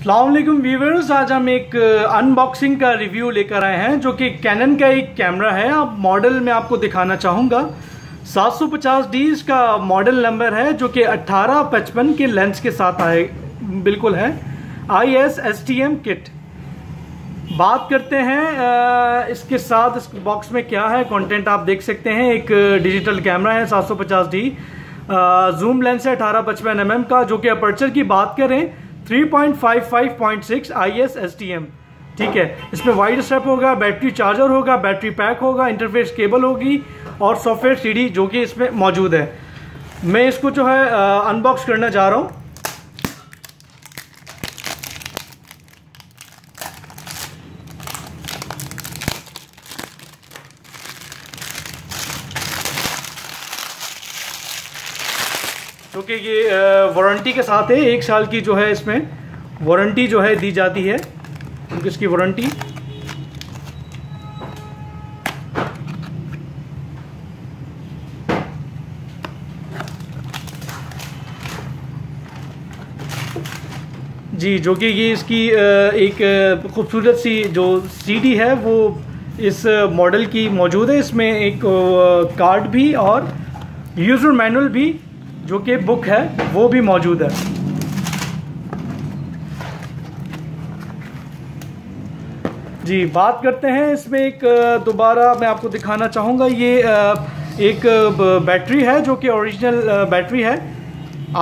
अस्सलामुअलैकुम व्यूअर्स, आज हम एक अनबॉक्सिंग का रिव्यू लेकर आए हैं जो कि कैनन का एक कैमरा है। आप मॉडल में आपको दिखाना चाहूँगा 750D इसका मॉडल नंबर है जो कि 18-55 के लेंस के साथ आए बिल्कुल है IS STM किट। बात करते हैं इसके साथ इस बॉक्स में क्या है कंटेंट। आप देख सकते हैं एक डिजिटल कैमरा है 750D, जूम लेंस है 18-55mm का, जो कि अपर्चर की बात करें 3.55.6 IS STM, ठीक है। इसमें वाइड स्ट्रैप होगा, बैटरी चार्जर होगा, बैटरी पैक होगा, इंटरफेस केबल होगी और सॉफ्टवेयर CD जो कि इसमें मौजूद है। मैं इसको जो है अनबॉक्स करना जा रहा हूँ। क्योंकि ये वारंटी के साथ है, 1 साल की जो है इसमें वारंटी जो है दी जाती है, क्योंकि इसकी वारंटी जी, जो कि ये इसकी एक खूबसूरत सी जो CD है वो इस मॉडल की मौजूद है। इसमें एक कार्ड भी और यूज़र मैनुअल भी जो कि बुक है वो भी मौजूद है। जी, बात करते हैं इसमें एक दोबारा मैं आपको दिखाना चाहूँगा, ये एक बैटरी है जो कि ओरिजिनल बैटरी है।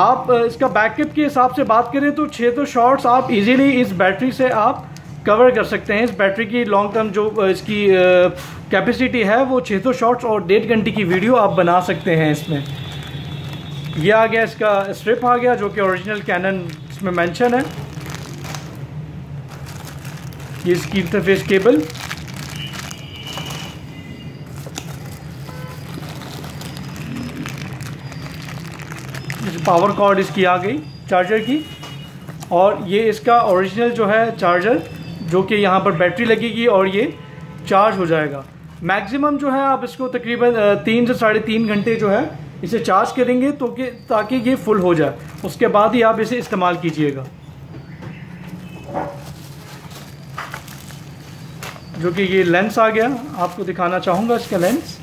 आप इसका बैकअप के हिसाब से बात करें तो 600 शॉट्स आप इजीली इस बैटरी से आप कवर कर सकते हैं। इस बैटरी की लॉन्ग टर्म जो इसकी कैपेसिटी है वो 600 शॉट्स और 1.5 घंटे की वीडियो आप बना सकते हैं। इसमें ये आ गया, इसका स्ट्रिप आ गया जो कि ओरिजिनल कैनन इसमें मेंशन है। ये इसकी इंटरफेस केबल, पावर कॉर्ड इसकी आ गई चार्जर की, और ये इसका ओरिजिनल जो है चार्जर जो कि यहाँ पर बैटरी लगेगी और ये चार्ज हो जाएगा। मैक्सिमम जो है आप इसको तकरीबन 3 से 3.5 घंटे जो है इसे चार्ज करेंगे तो कि ताकि ये फुल हो जाए, उसके बाद ही आप इसे इस्तेमाल कीजिएगा। जो कि ये लेंस आ गया, आपको दिखाना चाहूँगा इसका लेंस।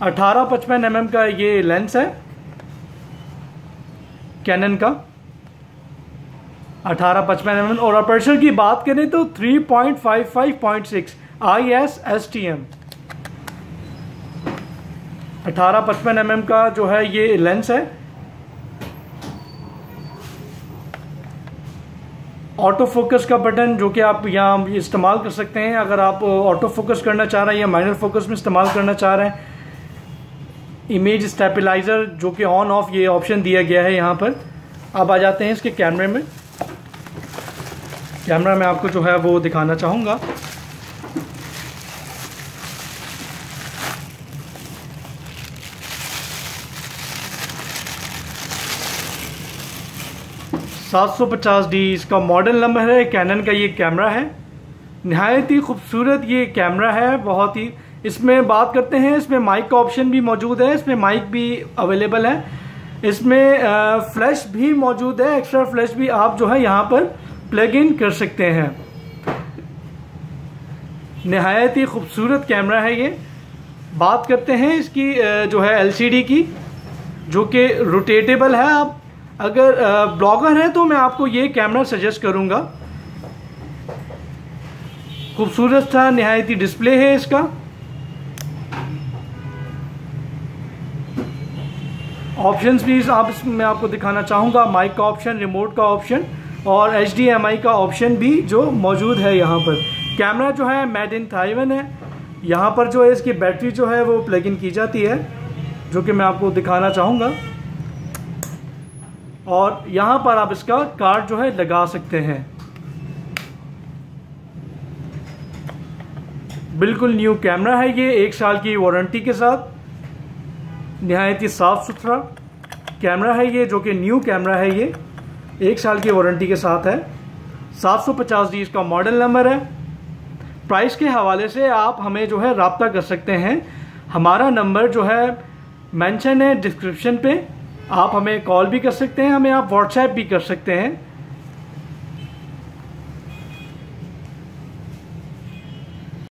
IS 18-55mm का ये लेंस है कैनन का 18-55mm, और अपर्चर की बात करें तो 3.55.6 IS STM। 18-55mm का जो है ये लेंस है। ऑटो फोकस का बटन जो कि आप यहाँ इस्तेमाल कर सकते हैं अगर आप ऑटो फोकस करना चाह रहे हैं या माइनर फोकस में इस्तेमाल करना चाह रहे हैं। इमेज स्टेबलाइजर जो कि ऑन ऑफ ये ऑप्शन दिया गया है यहाँ पर। अब आ जाते हैं इसके कैमरे में। कैमरा मैं आपको जो है वो दिखाना चाहूँगा। IS 750D इसका मॉडल नंबर है, कैनन का ये कैमरा है। नहायत ही खूबसूरत ये कैमरा है, बहुत ही। इसमें बात करते हैं, इसमें माइक का ऑप्शन भी मौजूद है, इसमें माइक भी अवेलेबल है, इसमें फ्लैश भी मौजूद है। एक्स्ट्रा फ्लैश भी आप जो है यहाँ पर प्लग इन कर सकते हैं। नहायत ही खूबसूरत कैमरा है ये। बात करते हैं इसकी जो है LCD की, जो कि रोटेटेबल है। आप अगर ब्लॉगर हैं तो मैं आपको ये कैमरा सजेस्ट करूँगा। खूबसूरत था, नहायत ही डिस्प्ले है इसका। ऑप्शंस भी आप इसमें आपको दिखाना चाहूँगा, माइक का ऑप्शन, रिमोट का ऑप्शन और HDMI का ऑप्शन भी जो मौजूद है यहाँ पर। कैमरा जो है मेड इन ताइवान है। यहाँ पर जो है इसकी बैटरी जो है वो प्लग इन की जाती है, जो कि मैं आपको दिखाना चाहूँगा। और यहाँ पर आप इसका कार्ड जो है लगा सकते हैं। बिल्कुल न्यू कैमरा है ये, 1 साल की वारंटी के साथ। नहायत ही साफ़ सुथरा कैमरा है ये, जो कि न्यू कैमरा है ये, 1 साल की वारंटी के साथ है। 750D इसका मॉडल नंबर है। प्राइस के हवाले से आप हमें जो है राब्ता कर सकते हैं। हमारा नंबर जो है मेंशन है डिस्क्रिप्शन पे। आप हमें कॉल भी कर सकते हैं, हमें आप व्हाट्सएप भी कर सकते हैं।